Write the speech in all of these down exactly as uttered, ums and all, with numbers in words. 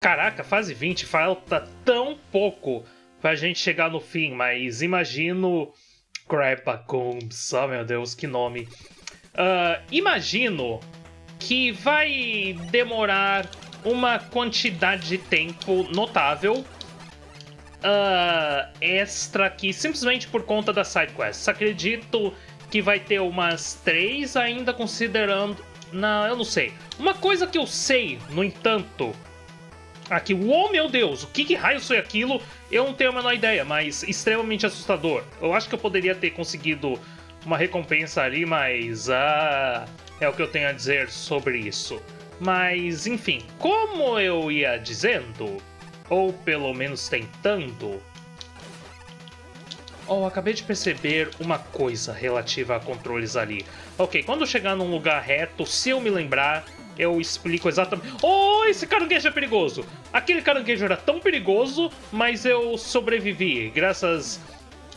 Caraca, fase vinte, falta tão pouco pra gente chegar no fim, mas imagino... Crapacombs, oh meu Deus, que nome. Uh, imagino que vai demorar uma quantidade de tempo notável uh, extra aqui, simplesmente por conta da sidequest. Acredito que vai ter umas três ainda considerando... Não, eu não sei. Uma coisa que eu sei, no entanto... Aqui, oh meu Deus, o que, que raio foi aquilo? Eu não tenho a menor ideia, mas extremamente assustador. Eu acho que eu poderia ter conseguido uma recompensa ali, mas ah, é o que eu tenho a dizer sobre isso. Mas, enfim, como eu ia dizendo, ou pelo menos tentando... Oh, acabei de perceber uma coisa relativa a controles ali. Ok, quando eu chegar num lugar reto, se eu me lembrar... Eu explico exatamente... Oh, esse caranguejo é perigoso! Aquele caranguejo era tão perigoso, mas eu sobrevivi, graças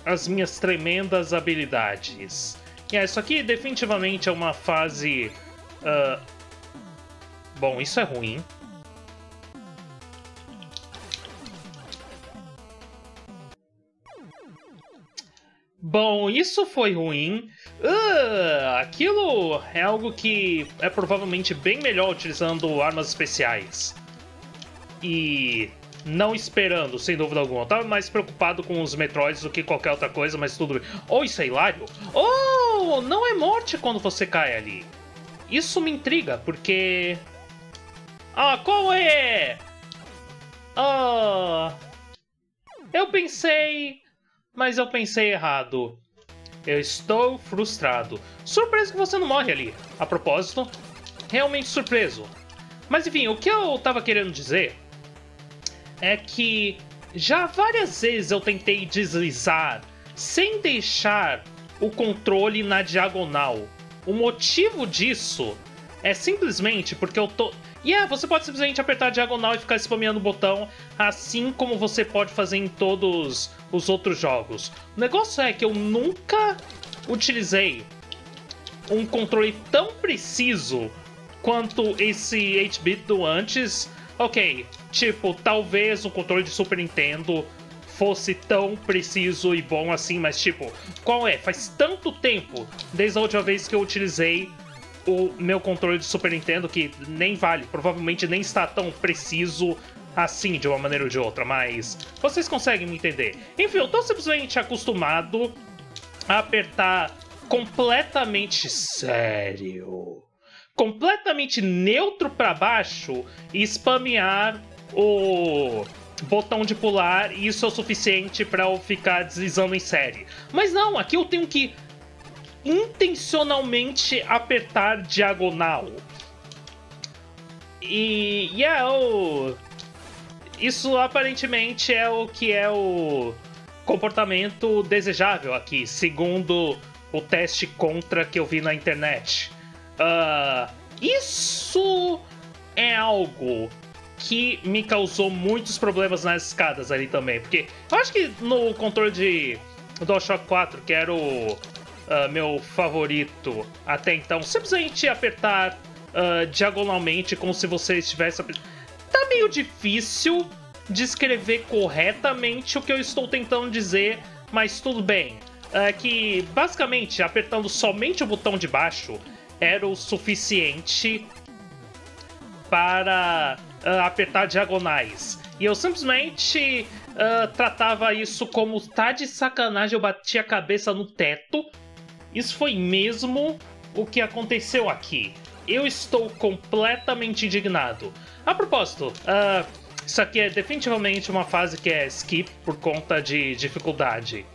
às minhas tremendas habilidades. E yeah, isso aqui definitivamente é uma fase... Uh... Bom, isso é ruim. Bom, isso foi ruim. Uh, aquilo é algo que é provavelmente bem melhor utilizando armas especiais. E não esperando, sem dúvida alguma. Eu tava mais preocupado com os Metroids do que qualquer outra coisa, mas tudo bem. Oh, isso é hilário. Oh, não é morte quando você cai ali. Isso me intriga, porque... Ah, qual é? Ah, eu pensei... Mas eu pensei errado. Eu estou frustrado. Surpreso que você não morre ali. A propósito, realmente surpreso. Mas enfim, o que eu estava querendo dizer é que já várias vezes eu tentei deslizar sem deixar o controle na diagonal. O motivo disso é simplesmente porque eu tô... E yeah, você pode simplesmente apertar a diagonal e ficar spameando o botão, assim como você pode fazer em todos os outros jogos. O negócio é que eu nunca utilizei um controle tão preciso quanto esse oito bit do antes. Ok, tipo, talvez o controle de Super Nintendo fosse tão preciso e bom assim, mas tipo, qual é? Faz tanto tempo desde a última vez que eu utilizei o meu controle de Super Nintendo, que nem vale, provavelmente nem está tão preciso assim, de uma maneira ou de outra, mas vocês conseguem me entender. Enfim, eu tô simplesmente acostumado a apertar completamente sério, completamente neutro para baixo e spamear o botão de pular, e isso é o suficiente para eu ficar deslizando em série. Mas não, aqui eu tenho que intencionalmente apertar diagonal. E yeah, oh, isso aparentemente é o que é o comportamento desejável aqui, segundo o teste contra que eu vi na internet. Uh, isso é algo que me causou muitos problemas nas escadas ali também, porque eu acho que no controle de DualShock quatro, que era o Uh, meu favorito até então, simplesmente apertar uh, diagonalmente como se você estivesse... Tá meio difícil descrever corretamente o que eu estou tentando dizer, mas tudo bem. É que basicamente apertando somente o botão de baixo era o suficiente para uh, apertar diagonais. E eu simplesmente uh, tratava isso como tá de sacanagem, eu bati a cabeça no teto. Isso foi mesmo o que aconteceu aqui. Eu estou completamente indignado. A propósito, uh, isso aqui é definitivamente uma fase que é skip por conta de dificuldade.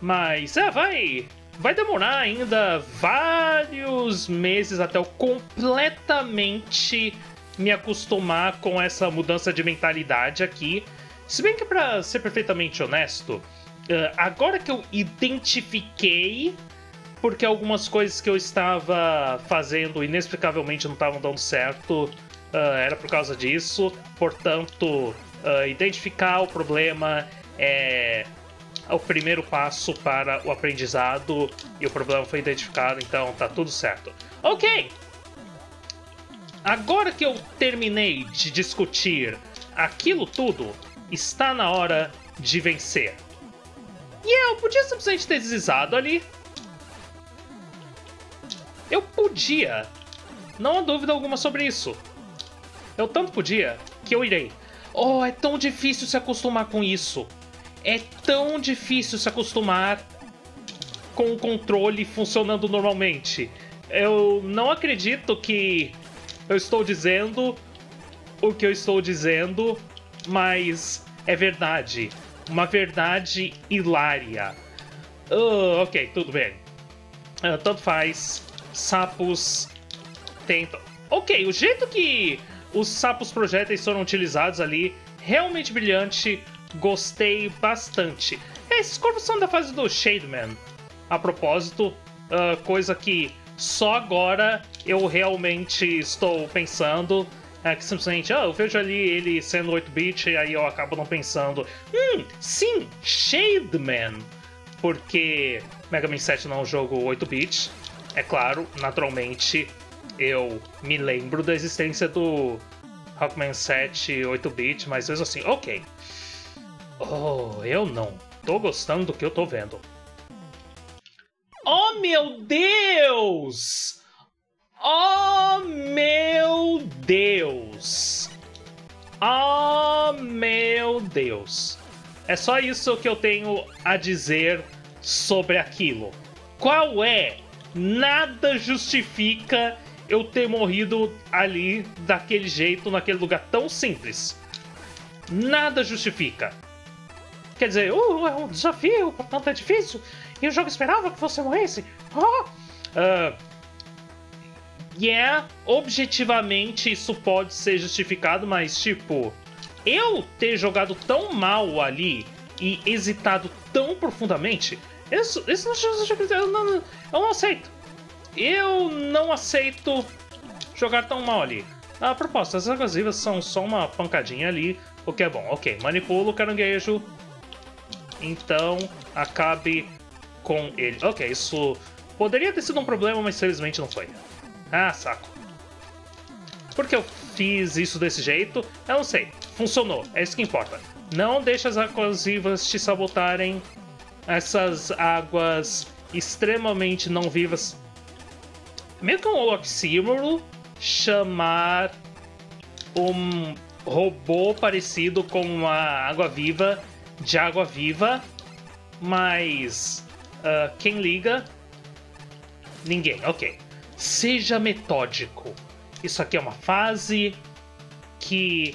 Mas é, vai, vai demorar ainda vários meses até eu completamente me acostumar com essa mudança de mentalidade aqui. Se bem que, para ser perfeitamente honesto, uh, agora que eu identifiquei porque algumas coisas que eu estava fazendo inexplicavelmente não estavam dando certo, uh, era por causa disso. Portanto, uh, identificar o problema é o primeiro passo para o aprendizado, e o problema foi identificado, então tá tudo certo. Ok! Agora que eu terminei de discutir aquilo tudo, está na hora de vencer. E eu podia simplesmente ter deslizado ali. Eu podia. Não há dúvida alguma sobre isso. Eu tanto podia que eu irei. Oh, é tão difícil se acostumar com isso. É tão difícil se acostumar com o controle funcionando normalmente. Eu não acredito que eu estou dizendo o que eu estou dizendo, mas é verdade. Uma verdade hilária. Uh, ok, tudo bem. Uh, tanto faz. Sapos tentam... Ok, o jeito que os sapos projéteis foram utilizados ali, realmente brilhante. Gostei bastante. É, esses corvos são da fase do Shade Man. A propósito, uh, coisa que só agora eu realmente estou pensando... É que simplesmente, ah, eu vejo ali ele sendo oito bit e aí eu acabo não pensando. Hum, sim, Shade Man. Porque Mega Man sete não é um jogo oito bit. É claro, naturalmente, eu me lembro da existência do Rockman sete oito bit, mas mesmo assim, ok. Oh, eu não tô gostando do que eu tô vendo. Oh, meu Deus! Oh, meu Deus! Oh, meu Deus! É só isso que eu tenho a dizer sobre aquilo. Qual é? Nada justifica eu ter morrido ali, daquele jeito, naquele lugar tão simples. Nada justifica. Quer dizer, uh, é um desafio, portanto é difícil. E o jogo esperava que você morresse. Oh! Uh, E yeah, é, objetivamente isso pode ser justificado, mas tipo, eu ter jogado tão mal ali e hesitado tão profundamente, isso, isso não, eu, não, eu não aceito. Eu não aceito jogar tão mal ali. A proposta, as abrasivas são só uma pancadinha ali, o que é bom. Ok, manipulo o caranguejo, então acabe com ele. Ok, isso poderia ter sido um problema, mas felizmente não foi. Ah, saco. Por que eu fiz isso desse jeito? Eu não sei. Funcionou. É isso que importa. Não deixa as aquasivas te sabotarem. Essas águas extremamente não vivas. Meio que um oxímoro chamar um robô parecido com uma água viva de água viva. Mas uh, quem liga? Ninguém. Ok. Seja metódico. Isso aqui é uma fase que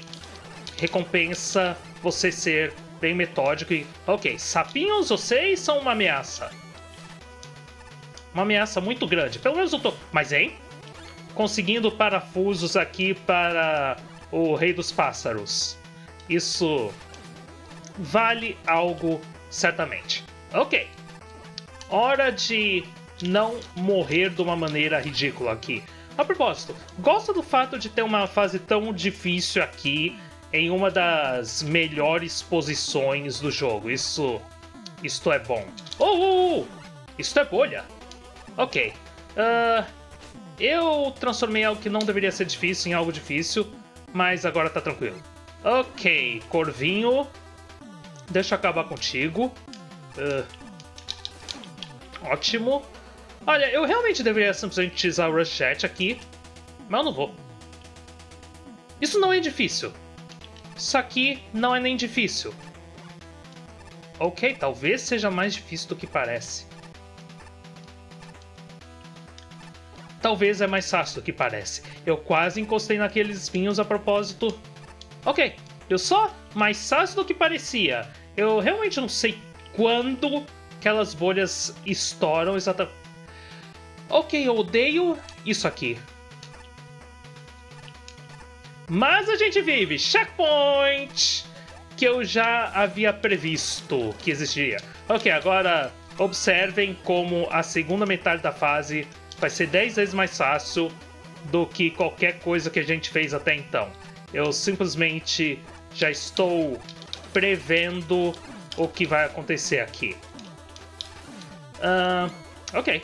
recompensa você ser bem metódico e... Ok, sapinhos, vocês são uma ameaça. Uma ameaça muito grande. Pelo menos eu tô... Mas, hein? Conseguindo parafusos aqui para o Rei dos Pássaros. Isso vale algo, certamente. Ok. Hora de... não morrer de uma maneira ridícula aqui. A propósito, gosto do fato de ter uma fase tão difícil aqui em uma das melhores posições do jogo. Isso... isto é bom. Oh! oh, oh. Isto é bolha! Ok. Uh, eu transformei algo que não deveria ser difícil em algo difícil, mas agora tá tranquilo. Ok, Corvinho. Deixa eu acabar contigo. Uh, ótimo. Olha, eu realmente deveria simplesmente utilizar o Rush Jet aqui, mas eu não vou. Isso não é difícil. Isso aqui não é nem difícil. Ok, talvez seja mais difícil do que parece. Talvez é mais fácil do que parece. Eu quase encostei naqueles espinhos a propósito. Ok, eu só mais fácil do que parecia. Eu realmente não sei quando aquelas bolhas estouram exatamente. Ok, eu odeio isso aqui. Mas a gente vive! Checkpoint! Que eu já havia previsto que existia. Ok, agora observem como a segunda metade da fase vai ser dez vezes mais fácil do que qualquer coisa que a gente fez até então. Eu simplesmente já estou prevendo o que vai acontecer aqui. Uh, ok.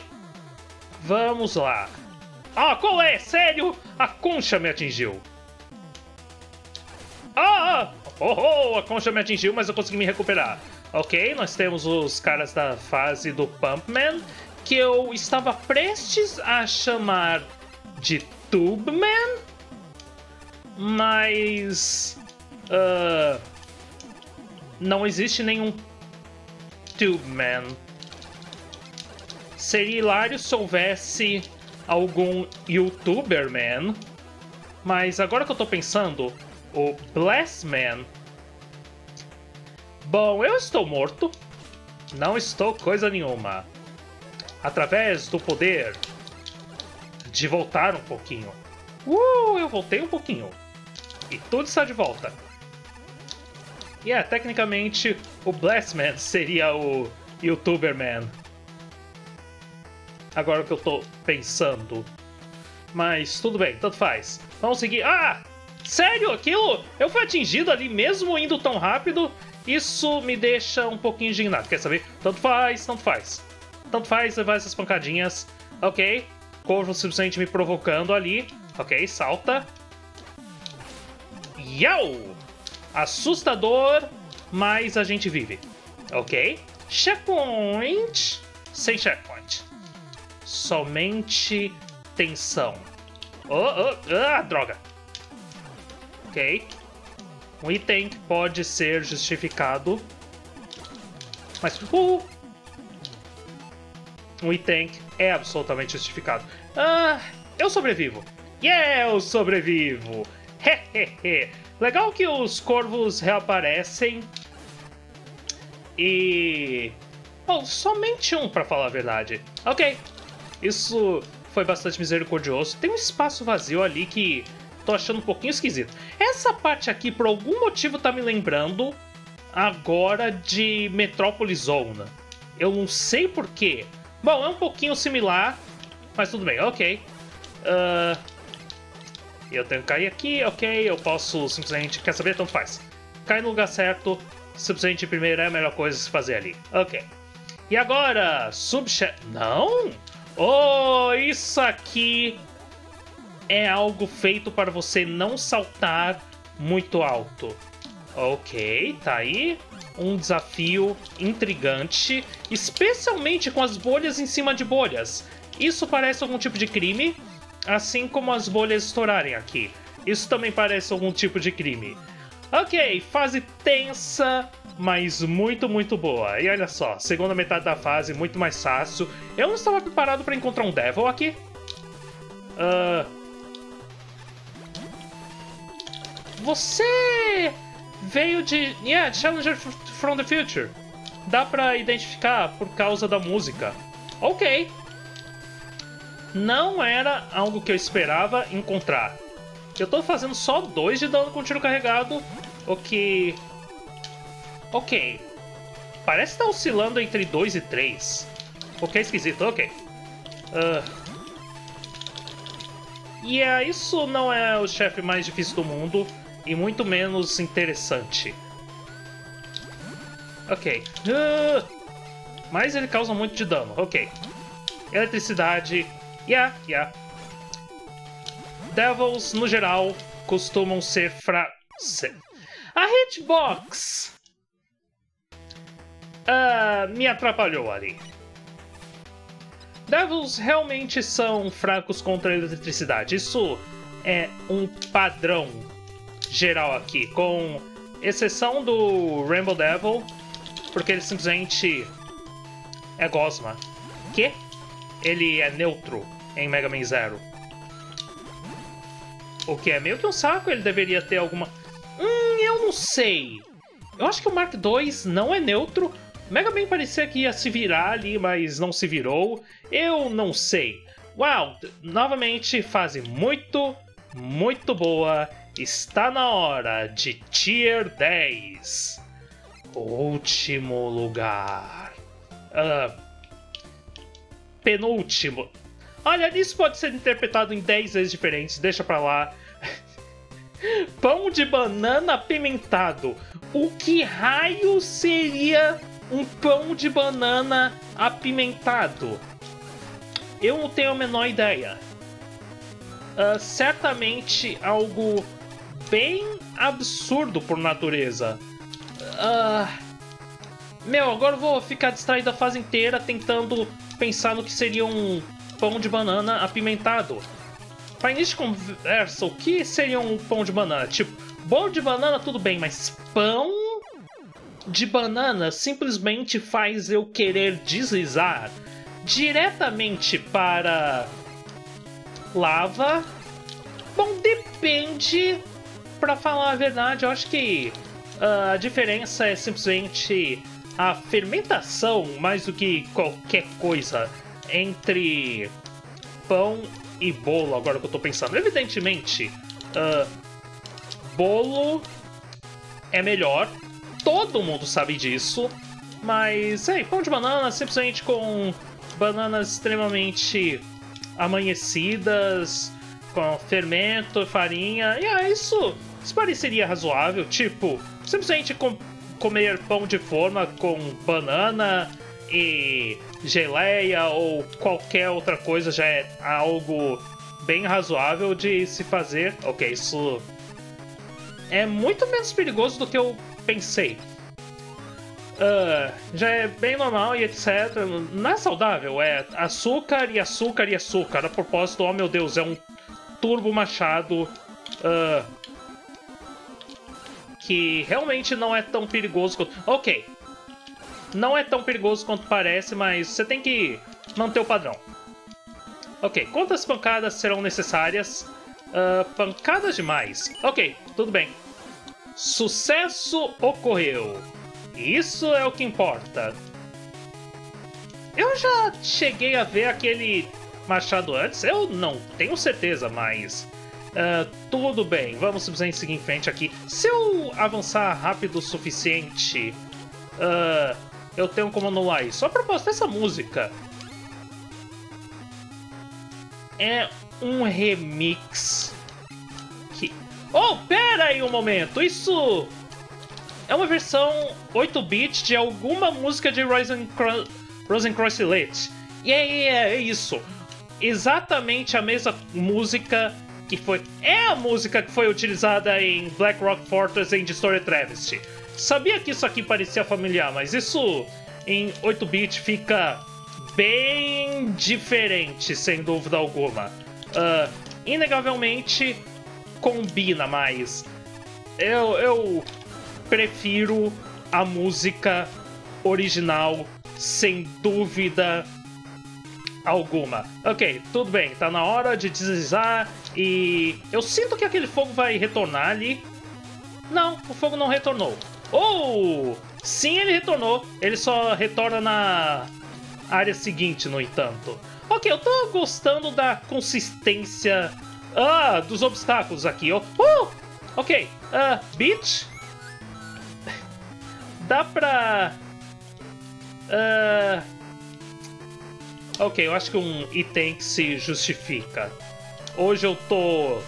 Vamos lá. Ah, qual é? Sério? A concha me atingiu. Ah! Oh, oh, a concha me atingiu, mas eu consegui me recuperar. Ok, nós temos os caras da fase do Pumpman, que eu estava prestes a chamar de Tubeman, mas uh, não existe nenhum Tubeman. Seria hilário se houvesse algum YouTuber Man, mas agora que eu tô pensando, o Blast Man. Bom, eu estou morto. Não estou coisa nenhuma. Através do poder de voltar um pouquinho. Uh, eu voltei um pouquinho. E tudo está de volta. E yeah, é, tecnicamente, o Blast Man seria o YouTuber Man. Agora que eu tô pensando. Mas tudo bem, tanto faz. Vamos seguir... Ah! Sério? Aquilo? Eu fui atingido ali mesmo indo tão rápido? Isso me deixa um pouquinho indignado. Quer saber? Tanto faz, tanto faz. Tanto faz levar essas pancadinhas. Ok. Corvo simplesmente me provocando ali. Ok, salta. Iau! Assustador, mas a gente vive. Ok. Checkpoint. Sem checkpoint. Somente tensão. Oh, oh, ah, droga. Ok. Um item que pode ser justificado. Mas... Uh, um item é absolutamente justificado. Ah, eu sobrevivo. Yeah, eu sobrevivo. Hehehe. Legal que os corvos reaparecem. E... Bom, somente um, pra falar a verdade. Ok. Isso foi bastante misericordioso. Tem um espaço vazio ali que... Tô achando um pouquinho esquisito. Essa parte aqui, por algum motivo, tá me lembrando agora de Metrópolis Zone. Eu não sei porquê. Bom, é um pouquinho similar, mas tudo bem, ok. Uh, eu tenho que cair aqui, ok. Eu posso simplesmente... Quer saber? Tanto faz. Cai no lugar certo. Simplesmente primeiro é a melhor coisa a se fazer ali. Ok. E agora, subche... Não? Oh, isso aqui... É algo feito para você não saltar muito alto. Ok, tá aí. Um desafio intrigante. Especialmente com as bolhas em cima de bolhas. Isso parece algum tipo de crime. Assim como as bolhas estourarem aqui. Isso também parece algum tipo de crime. Ok, fase tensa, mas muito, muito boa. E olha só, segunda metade da fase, muito mais fácil. Eu não estava preparado para encontrar um Devil aqui. Ahn... Uh... Você veio de... Yeah, Challenger from the Future. Dá pra identificar por causa da música. Ok. Não era algo que eu esperava encontrar. Eu tô fazendo só dois de dano com tiro carregado. O que... Ok. Parece que tá oscilando entre dois e três. O que é esquisito, ok. Uh... E yeah, isso não é o chefe mais difícil do mundo. E muito menos interessante. Ok. Uh, mas ele causa muito de dano. Ok. Eletricidade. Yeah, yeah. Devils, no geral, costumam ser fra... A hitbox! Uh, me atrapalhou ali. Devils realmente são fracos contra a eletricidade. Isso é um padrão geral aqui, com exceção do Rainbow Devil, porque ele simplesmente é gosma. Que? Ele é neutro em Mega Man Zero. O que é meio que um saco, ele deveria ter alguma... Hum, eu não sei. Eu acho que o Mark dois não é neutro. Mega Man parecia que ia se virar ali, mas não se virou. Eu não sei. Uau, novamente, fase muito, muito boa. Está na hora de Tier dez. Último lugar. Uh, penúltimo. Olha, isso pode ser interpretado em dez vezes diferentes. Deixa pra lá. Pão de banana apimentado. O que raio seria... Um pão de banana apimentado. Eu não tenho a menor ideia. Uh, certamente algo bem absurdo por natureza. Ah, meu, agora eu vou ficar distraído a fase inteira tentando pensar no que seria um pão de banana apimentado. Para início de conversa, o que seria um pão de banana? Tipo, bolo de banana tudo bem, mas pão de banana simplesmente faz eu querer deslizar diretamente para lava. Bom, depende, para falar a verdade, eu acho que uh, a diferença é simplesmente a fermentação, mais do que qualquer coisa, entre pão e bolo, agora que eu tô pensando. Evidentemente, uh, bolo é melhor, todo mundo sabe disso, mas é, pão de banana simplesmente com bananas extremamente amanhecidas, com fermento, farinha, e ah, isso, isso pareceria razoável, tipo, simplesmente com, comer pão de forma com banana e geleia ou qualquer outra coisa já é algo bem razoável de se fazer. Ok, isso é muito menos perigoso do que eu pensei. Uh, já é bem normal e etcétera. Não é saudável, é açúcar e açúcar e açúcar. A propósito, oh meu Deus, é um turbo machado uh, que realmente não é tão perigoso quanto... Ok, não é tão perigoso quanto parece, mas você tem que manter o padrão. Ok, quantas pancadas serão necessárias? Uh, pancadas demais. Ok, tudo bem. Sucesso ocorreu. Isso é o que importa. Eu já cheguei a ver aquele machado antes? Eu não tenho certeza, mas... Uh, tudo bem, vamos simplesmente seguir em frente aqui. Se eu avançar rápido o suficiente... Uh, eu tenho como anular isso. A propósito, essa música... é um remix... que... Oh, pera aí um momento! Isso... é uma versão oito bit de alguma música de Rosencrantz e Litt. E é isso. Exatamente a mesma música que foi... é a música que foi utilizada em Black Rock Fortress em Distorted Travesty. Sabia que isso aqui parecia familiar, mas isso em oito bit fica bem diferente, sem dúvida alguma. Uh, inegavelmente combina, mas... Eu... eu... prefiro a música original, sem dúvida alguma. Ok, tudo bem, tá na hora de deslizar e... eu sinto que aquele fogo vai retornar ali. Não, o fogo não retornou. Ou... oh, sim, ele retornou. Ele só retorna na área seguinte, no entanto. Ok, eu tô gostando da consistência ah, dos obstáculos aqui. Oh, uh, ok, uh, Beach... dá pra... Uh... ok, eu acho que um item que se justifica. Hoje eu tô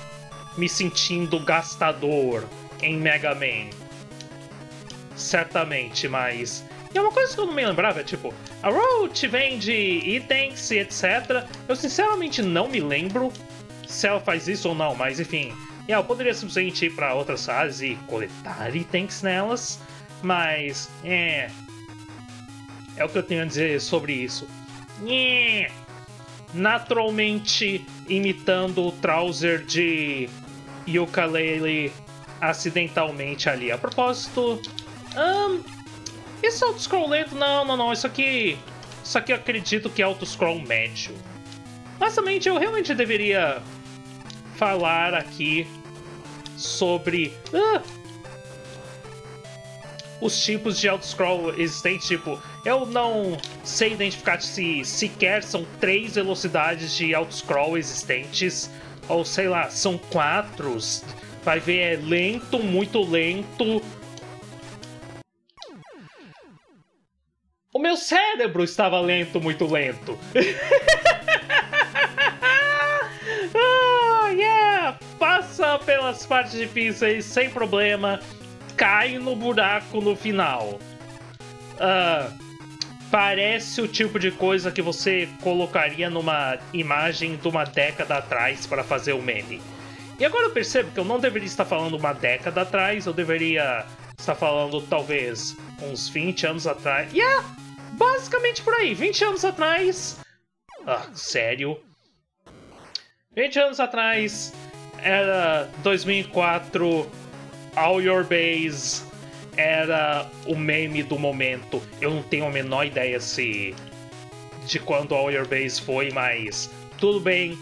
me sentindo gastador em Mega Man. Certamente, mas... e uma coisa que eu não me lembrava, é tipo... a Road te vende itens e etcétera. Eu sinceramente não me lembro se ela faz isso ou não, mas enfim... yeah, eu poderia simplesmente ir pra outras fases e coletar itens nelas. Mas, é... é o que eu tenho a dizer sobre isso. É, naturalmente imitando o trouser de Yooka-Laylee acidentalmente ali. A propósito... Um, isso é auto-scroll lento? Não, não, não. Isso aqui... isso aqui eu acredito que é auto-scroll médio. Basicamente, eu realmente deveria falar aqui sobre... Uh, os tipos de auto-scroll existentes, tipo, eu não sei identificar se sequer são três velocidades de auto-scroll existentes, ou sei lá, são quatro, vai ver, é lento, muito lento. O meu cérebro estava lento, muito lento. Oh, yeah! Passa pelas partes difíceis sem problema. Cai no buraco no final. Uh, parece o tipo de coisa que você colocaria numa imagem de uma década atrás para fazer o meme. E agora eu percebo que eu não deveria estar falando uma década atrás, eu deveria estar falando talvez uns vinte anos atrás. E yeah, é basicamente por aí, vinte anos atrás... Ah, sério? vinte anos atrás era dois mil e quatro, All Your Base era o meme do momento. Eu não tenho a menor ideia se de quando All Your Base foi, mas tudo bem,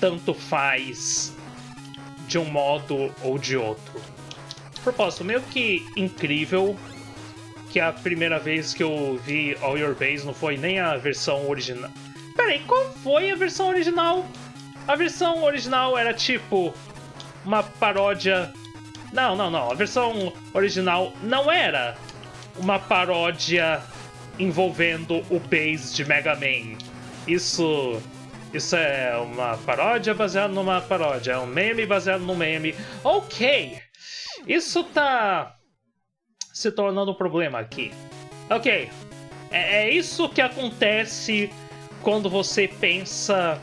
tanto faz de um modo ou de outro. Propósito, meio que incrível que a primeira vez que eu vi All Your Base não foi nem a versão original. Peraí, qual foi a versão original? A versão original era tipo uma paródia... Não, não, não. A versão original não era uma paródia envolvendo o base de Mega Man. Isso... Isso é uma paródia baseada numa paródia. É um meme baseado num meme. Ok. Isso tá se tornando um problema aqui. Ok. É, é isso que acontece quando você pensa...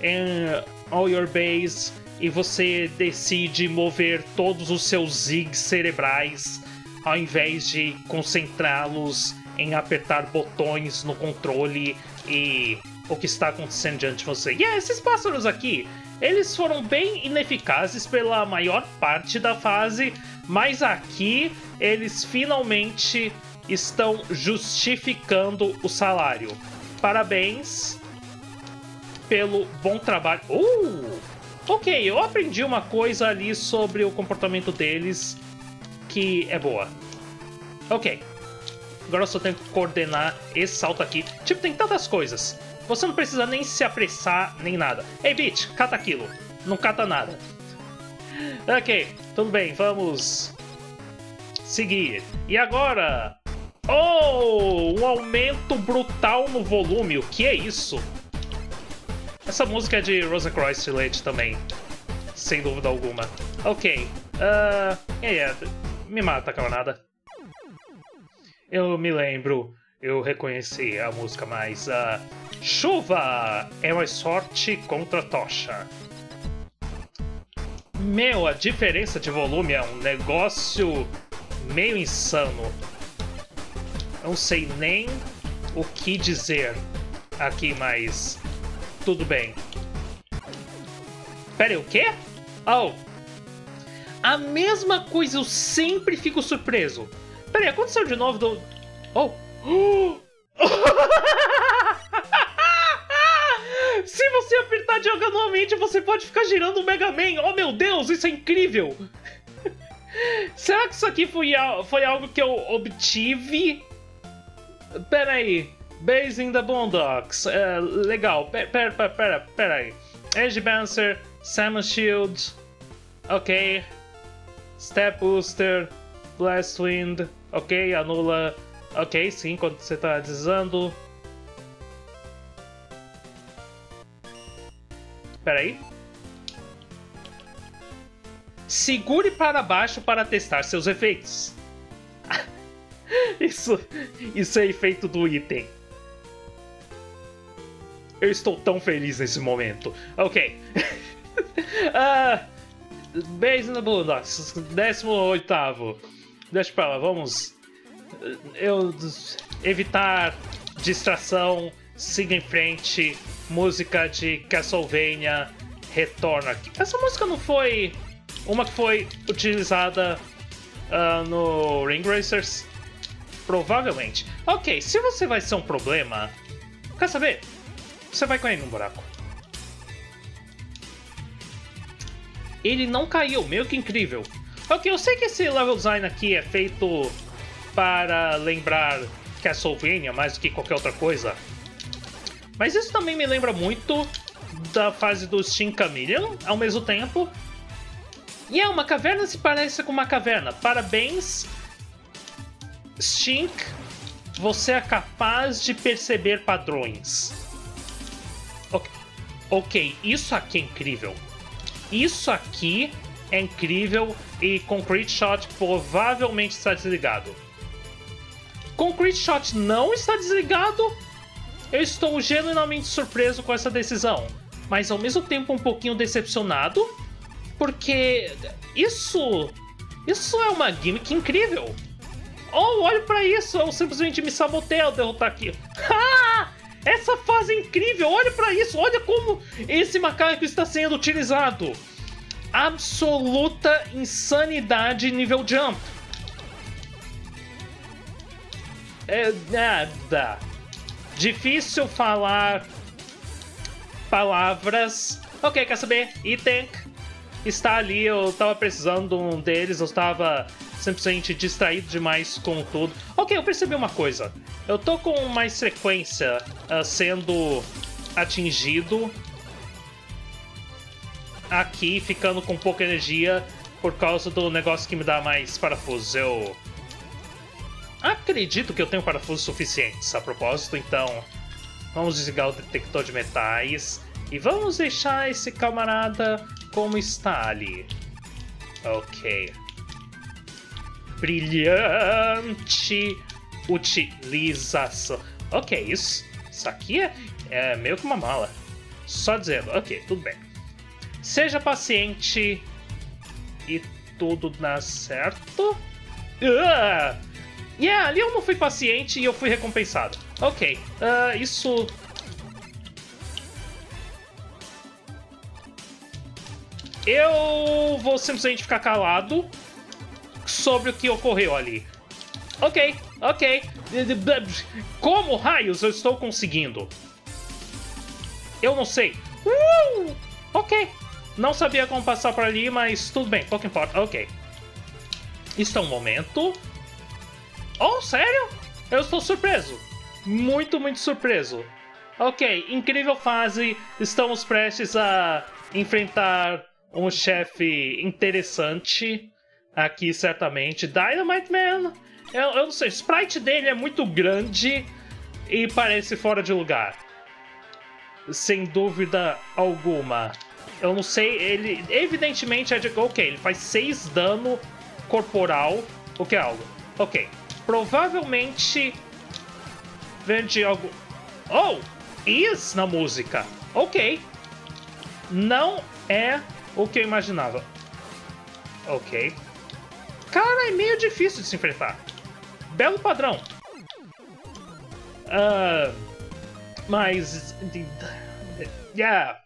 em All Your Base e você decide mover todos os seus zigs cerebrais ao invés de concentrá-los em apertar botões no controle e o que está acontecendo diante de você. E yeah, esses pássaros aqui, eles foram bem ineficazes pela maior parte da fase, mas aqui eles finalmente estão justificando o salário. Parabéns pelo bom trabalho. Uh! Ok, eu aprendi uma coisa ali sobre o comportamento deles que é boa. Ok. Agora eu só tenho que coordenar esse salto aqui. Tipo, tem tantas coisas. Você não precisa nem se apressar, nem nada. Ei, bitch, cata aquilo. Não cata nada. Ok, tudo bem, vamos seguir. E agora... Oh! Um aumento brutal no volume. O que é isso? Essa música é de Rosencrantz e Leite também, sem dúvida alguma. Ok, uh, yeah, yeah. Me mata, camarada. Eu me lembro, eu reconheci a música, mas... Uh, chuva é mais sorte contra tocha. Meu, a diferença de volume é um negócio meio insano. Não sei nem o que dizer aqui, mas... Tudo bem. Pera aí, o quê? Oh! A mesma coisa, eu sempre fico surpreso. Pera aí, aconteceu de novo do... Oh! Uh! Se você apertar diagonalmente, você pode ficar girando o Mega Man. Oh, meu Deus, isso é incrível! Será que isso aqui foi, foi algo que eu obtive? Pera aí... Base in the Boondocks, uh, legal, pera, pera, pera, pera aí. Edge Bouncer, Salmon Shield, ok. Step Booster, Blast Wind, ok, anula, ok, sim, quando você tá deslizando. Pera aí. Segure para baixo para testar seus efeitos. isso, isso é efeito do item. Eu estou tão feliz nesse momento. Ok. uh, Base na bunda. décimo oitavo. Deixa pra lá, vamos. Eu evitar distração. Siga em frente. Música de Castlevania. Retorna aqui. Essa música não foi uma que foi utilizada uh, no Ring Racers? Provavelmente. Ok, se você vai ser um problema, quer saber? Você vai cair num buraco. Ele não caiu, meio que incrível. Ok, eu sei que esse level design aqui é feito para lembrar Castlevania mais do que qualquer outra coisa. Mas isso também me lembra muito da fase do Steam Chameleon ao mesmo tempo. E é uma caverna se parece com uma caverna. Parabéns, Steam, você é capaz de perceber padrões. Ok, isso aqui é incrível. Isso aqui é incrível e Concrete Shot provavelmente está desligado. Concrete Shot não está desligado? Eu estou genuinamente surpreso com essa decisão, mas ao mesmo tempo um pouquinho decepcionado, Porque isso, isso é uma gimmick incrível. Oh, olha pra isso, eu simplesmente me sabotei ao derrotar aqui. Ah, essa fase é incrível, olha pra isso, olha como esse macaco está sendo utilizado. Absoluta insanidade nível jump. É nada. Difícil falar palavras. Ok, quer saber? Item está ali, eu tava precisando de um deles, eu estava simplesmente distraído demais com tudo. Ok, eu percebi uma coisa. Eu tô com mais frequência uh, sendo atingido aqui, ficando com pouca energia por causa do negócio que me dá mais parafusos. Eu acredito que eu tenho parafusos suficientes a propósito, então vamos desligar o detector de metais e vamos deixar esse camarada como está ali. Ok. Brilhante utilização. Ok, isso, isso aqui é, é meio que uma mala. Só dizendo, ok, tudo bem. Seja paciente e tudo dá certo. Uh! Yeah, ali eu não fui paciente e eu fui recompensado. Ok, uh, isso... Eu vou simplesmente ficar calado sobre o que ocorreu ali. Ok, ok. Como raios eu estou conseguindo? Eu não sei. Uh! Ok. Não sabia como passar por ali, mas tudo bem, pouco importa. Ok. Isto é um momento. Oh, sério? Eu estou surpreso. Muito, muito surpreso. Ok, incrível fase. Estamos prestes a enfrentar um chefe interessante aqui, certamente. Dynamite Man. Eu, eu não sei, o sprite dele é muito grande e parece fora de lugar. Sem dúvida alguma. Eu não sei, ele evidentemente é de... Ok, ele faz seis dano corporal, o que é algo. Ok, provavelmente vem de algo... Oh, is na música. Ok. Não é o que eu imaginava. Ok. Cara, é meio difícil de se enfrentar. Belo padrão. Ah... Uh... Mas... Yeah.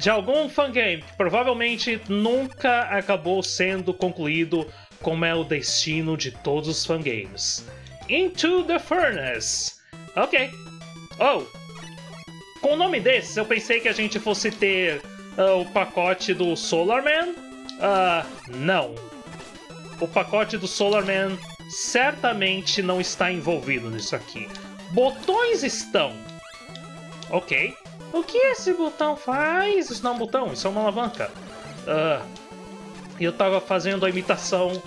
De algum fangame que provavelmente nunca acabou sendo concluído, como é o destino de todos os fangames. Into the Furnace. Ok. Oh. Com o nome desse, eu pensei que a gente fosse ter uh, o pacote do Solar Man. Uh, não. O pacote do Solar Man certamente não está envolvido nisso aqui. Botões estão. Ok. O que esse botão faz? Isso não é um botão, isso é uma alavanca. Uh, eu tava fazendo a imitação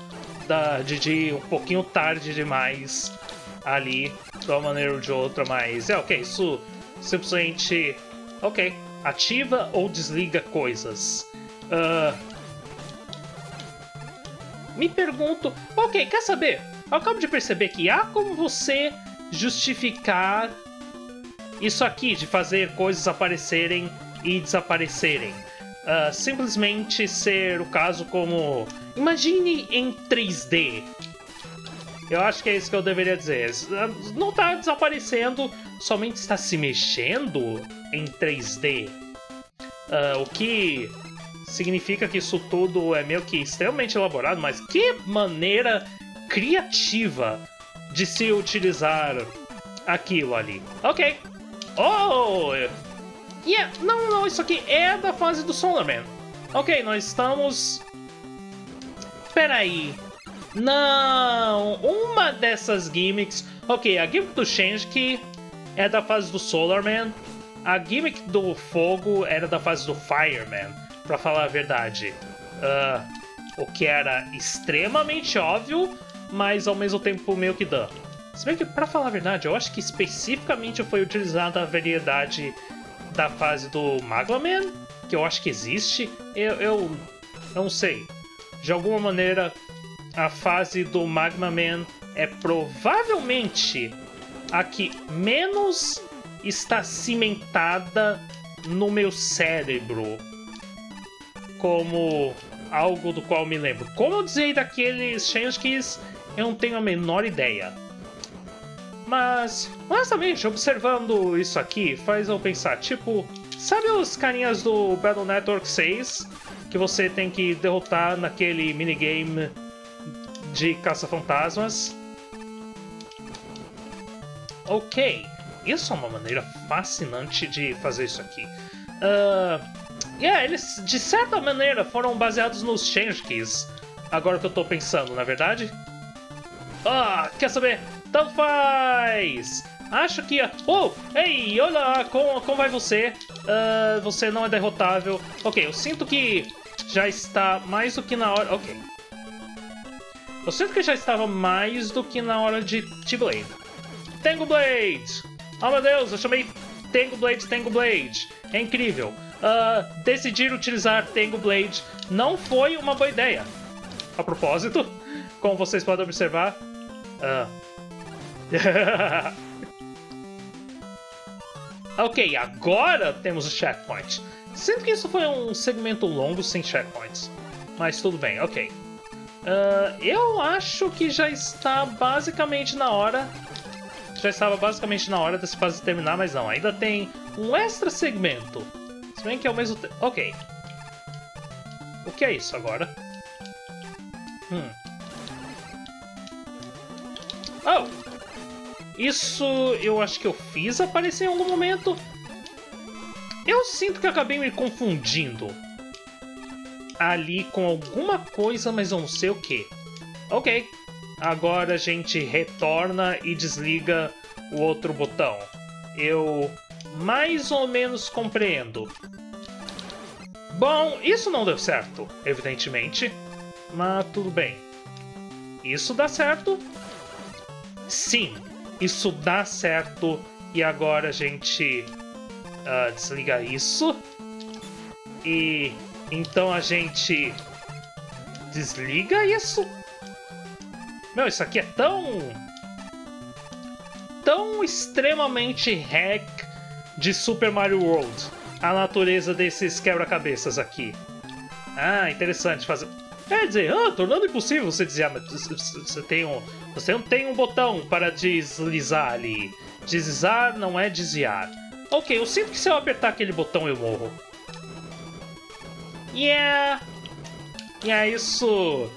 da Didi um pouquinho tarde demais ali, de uma maneira ou de outra, mas é ok. Isso simplesmente... Ok. Ativa ou desliga coisas. Uh, me pergunto... Ok, quer saber? Eu acabo de perceber que há como você... justificar isso aqui de fazer coisas aparecerem e desaparecerem. Uh, simplesmente ser o caso como... Imagine em três D. Eu acho que é isso que eu deveria dizer. Uh, não está desaparecendo, somente está se mexendo em três D. Uh, o que significa que isso tudo é meio que extremamente elaborado, mas que maneira criativa de se utilizar aquilo ali. Ok. Oh! Yeah. Não, não, isso aqui é da fase do Solar Man. Ok, nós estamos... Peraí. Não! Uma dessas gimmicks... Ok, a gimmick do Shenji é da fase do Solar Man. A gimmick do Fogo era da fase do Fireman, pra falar a verdade. Uh, o que era extremamente óbvio, mas ao mesmo tempo meio que dano. Se bem que, pra falar a verdade, eu acho que especificamente foi utilizada a variedade da fase do Mega Man, que eu acho que existe. Eu, eu, eu não sei. De alguma maneira, a fase do Mega Man é provavelmente a que menos está cimentada no meu cérebro como algo do qual me lembro. Como eu dizer daqueles Shenskis, eu não tenho a menor ideia. Mas, honestamente, observando isso aqui, faz eu pensar, tipo... Sabe os carinhas do Battle Network seis? Que você tem que derrotar naquele minigame de caça-fantasmas? Ok, isso é uma maneira fascinante de fazer isso aqui. Uh, yeah, eles, de certa maneira, foram baseados nos Shenskis. Agora que eu tô pensando, não é verdade? Ah, quer saber? Tanto faz! Acho que... Oh! Ei, olá! Como, como vai você? Uh, você não é derrotável. Ok, eu sinto que já está mais do que na hora... Ok. Eu sinto que já estava mais do que na hora de T-Blade. Tengu Blade! Oh, meu Deus, eu chamei Tengu Blade, Tengu Blade. É incrível. Uh, decidir utilizar Tengu Blade não foi uma boa ideia. A propósito, como vocês podem observar... Uh... Ok, agora temos o checkpoint. Sinto que isso foi um segmento longo sem checkpoints, mas tudo bem, ok. Uh, eu acho que já está basicamente na hora. Já estava basicamente na hora dessa fase terminar, mas não, ainda tem um extra segmento. Se bem que ao mesmo tempo... Ok. O que é isso agora? Hum. Oh! Isso eu acho que eu fiz aparecer em algum momento. Eu sinto que eu acabei me confundindo ali com alguma coisa, mas eu não sei o que. Ok. Agora a gente retorna e desliga o outro botão. Eu mais ou menos compreendo. Bom, isso não deu certo, evidentemente. Mas tudo bem. Isso dá certo? Sim. Isso dá certo, e agora a gente uh, desliga isso, e então a gente desliga isso. Meu, isso aqui é tão, tão extremamente hack de Super Mario World, a natureza desses quebra-cabeças aqui. Ah, interessante fazer... Quer dizer, ah, tornando impossível você dizer, ah, mas você tem um, você não tem um botão para deslizar ali. Deslizar não é desviar. Ok, eu sinto que se eu apertar aquele botão eu morro. Yeah! Yeah, isso...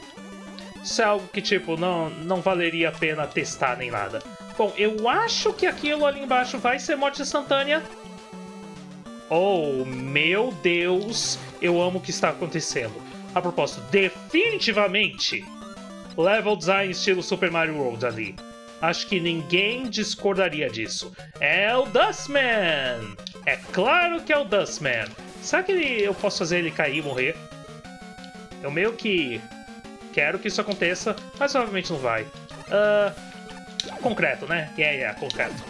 Isso é algo que, tipo, não, não valeria a pena testar nem nada. Bom, eu acho que aquilo ali embaixo vai ser morte instantânea. Oh, meu Deus! Eu amo o que está acontecendo. A propósito, definitivamente level design estilo Super Mario World ali. Acho que ninguém discordaria disso. É o Dustman! É claro que é o Dustman. Será que ele, eu posso fazer ele cair e morrer? Eu meio que quero que isso aconteça, mas provavelmente não vai. Uh, concreto, né? Yeah, yeah, concreto.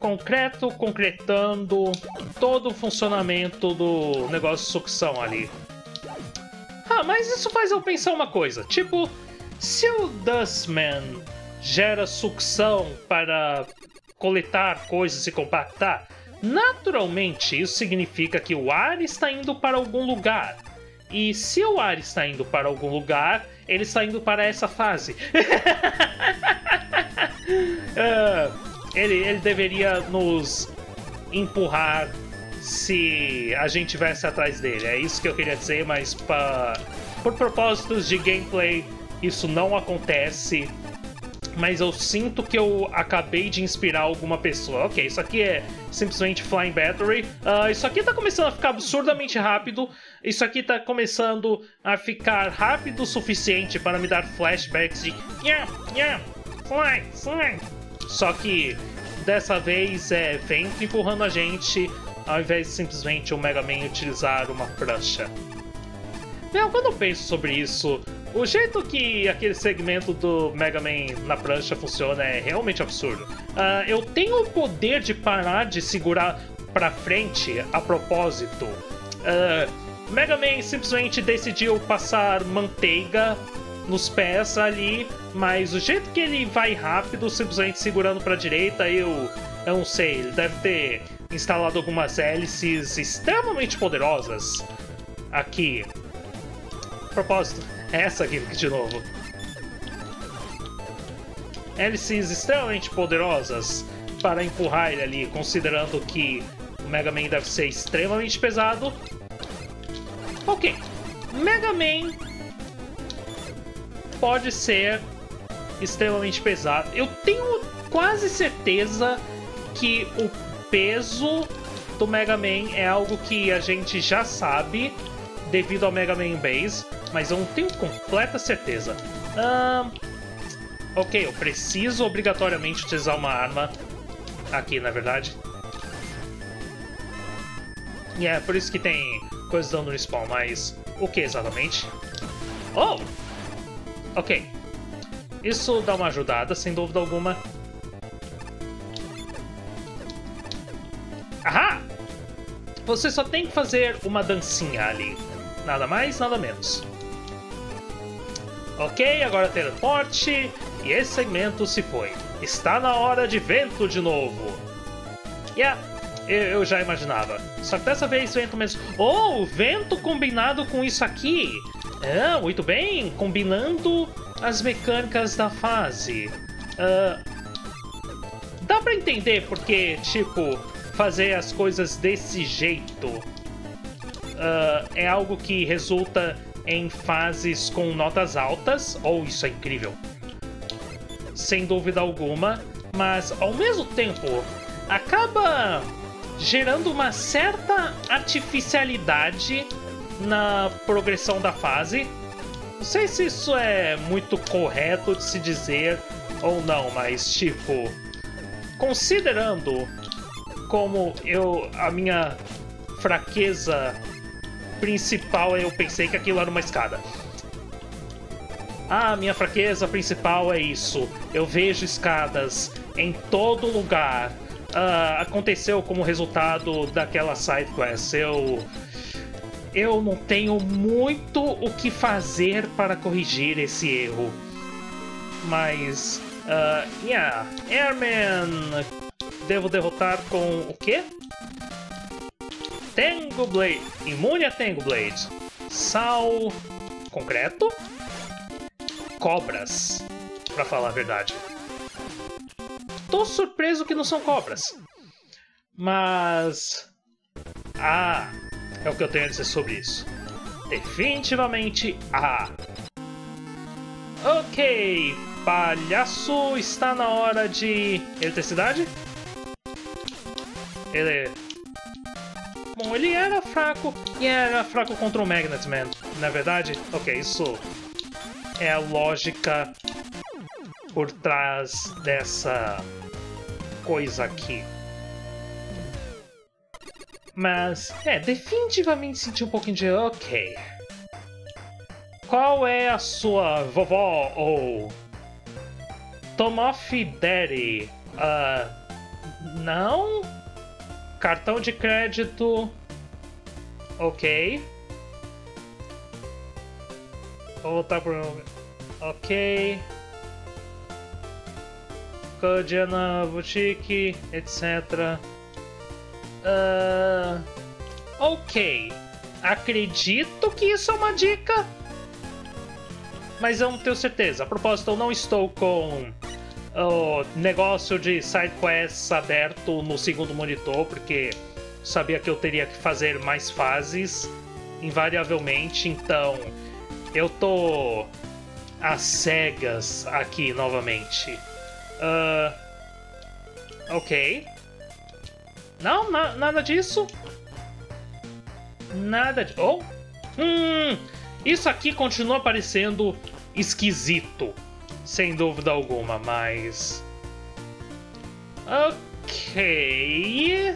Concreto, concretando todo o funcionamento do negócio de sucção ali. Ah, mas isso faz eu pensar uma coisa, tipo, se o Dustman gera sucção para coletar coisas e compactar, naturalmente isso significa que o ar está indo para algum lugar. E se o ar está indo para algum lugar, ele está indo para essa fase. uh, ele, ele deveria nos empurrar se a gente estivesse atrás dele. É isso que eu queria dizer, mas pra... por propósitos de gameplay, isso não acontece. Mas eu sinto que eu acabei de inspirar alguma pessoa. Ok, isso aqui é simplesmente Flying Battery. Uh, isso aqui tá começando a ficar absurdamente rápido. Isso aqui tá começando a ficar rápido o suficiente para me dar flashbacks de... Yeah, yeah, fly, fly. Só que dessa vez é vento empurrando a gente, ao invés de simplesmente o Mega Man utilizar uma prancha. Meu, quando eu penso sobre isso, o jeito que aquele segmento do Mega Man na prancha funciona é realmente absurdo. Uh, eu tenho o poder de parar de segurar pra frente a propósito. Uh, Mega Man simplesmente decidiu passar manteiga nos pés ali, mas o jeito que ele vai rápido, simplesmente segurando pra direita, eu, eu não sei, ele deve ter... instalado algumas hélices extremamente poderosas aqui. A propósito, é essa aqui de novo. Hélices extremamente poderosas para empurrar ele ali, considerando que o Mega Man deve ser extremamente pesado. Ok, Mega Man pode ser extremamente pesado. Eu tenho quase certeza que o peso do Mega Man é algo que a gente já sabe devido ao Mega Man Base, mas eu não tenho completa certeza. Ahn... Ok, eu preciso obrigatoriamente utilizar uma arma aqui, na verdade. E é por isso que tem coisas dando no spawn, mas o que exatamente? Oh! Ok. Isso dá uma ajudada, sem dúvida alguma. Ahá! Você só tem que fazer uma dancinha ali. Nada mais, nada menos. Ok, agora teleporte. E esse segmento se foi. Está na hora de vento de novo. Yeah, eu, eu já imaginava. Só que dessa vez vento mesmo. Oh, vento combinado com isso aqui. Ah, muito bem. Combinando as mecânicas da fase. Uh, dá pra entender porque, tipo, fazer as coisas desse jeito uh, é algo que resulta em fases com notas altas. Oh, isso é incrível. Sem dúvida alguma, mas ao mesmo tempo acaba gerando uma certa artificialidade na progressão da fase. Não sei se isso é muito correto de se dizer ou não, mas tipo, considerando como eu a minha fraqueza principal, eu pensei que aquilo era uma escada. Ah, minha fraqueza principal é isso. Eu vejo escadas em todo lugar. Uh, aconteceu como resultado daquela side quest. Eu... Eu não tenho muito o que fazer para corrigir esse erro. Mas... Uh, yeah. Airman... Devo derrotar com o quê? Tengu Blade. Imune a Tengu Blade. Sal... Concreto? Cobras, pra falar a verdade. Tô surpreso que não são cobras. Mas... Ah, é o que eu tenho a dizer sobre isso. Definitivamente, ah. Ok, palhaço, está na hora de... Eletricidade? Ele... Bom, ele era fraco e era fraco contra o Magnet Man. Na verdade, ok, isso... é a lógica por trás dessa coisa aqui. Mas, é, definitivamente senti um pouquinho de... Ok. Qual é a sua vovó ou... Tomoff Daddy? Uh, não? Cartão de crédito... Ok. Vou voltar pro... Ok... Codiana Boutique, etcétera. Uh... Ok... Acredito que isso é uma dica... Mas eu não tenho certeza. A propósito, eu não estou com... o negócio de sidequests aberto no segundo monitor, porque... sabia que eu teria que fazer mais fases... invariavelmente, então... eu tô às cegas aqui novamente. Uh, ok. Não, na, nada disso. Nada de... Oh! Hum, isso aqui continua parecendo esquisito. Sem dúvida alguma, mas... Ok...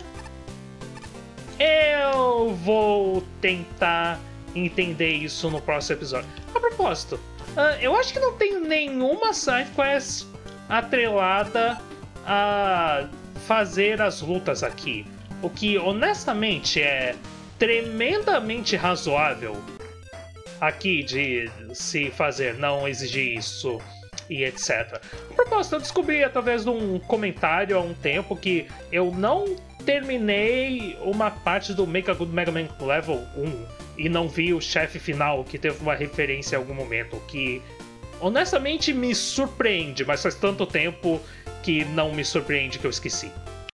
Eu vou tentar... entender isso no próximo episódio. A propósito, uh, eu acho que não tem nenhuma sidequest atrelada a fazer as lutas aqui. O que, honestamente, é tremendamente razoável aqui de se fazer, não exigir isso e etcétera. A propósito, eu descobri através de um comentário há um tempo que eu não terminei uma parte do Make a Good Mega Man Level um. e não vi o chefe final, que teve uma referência em algum momento, que honestamente me surpreende, mas faz tanto tempo que não me surpreende que eu esqueci.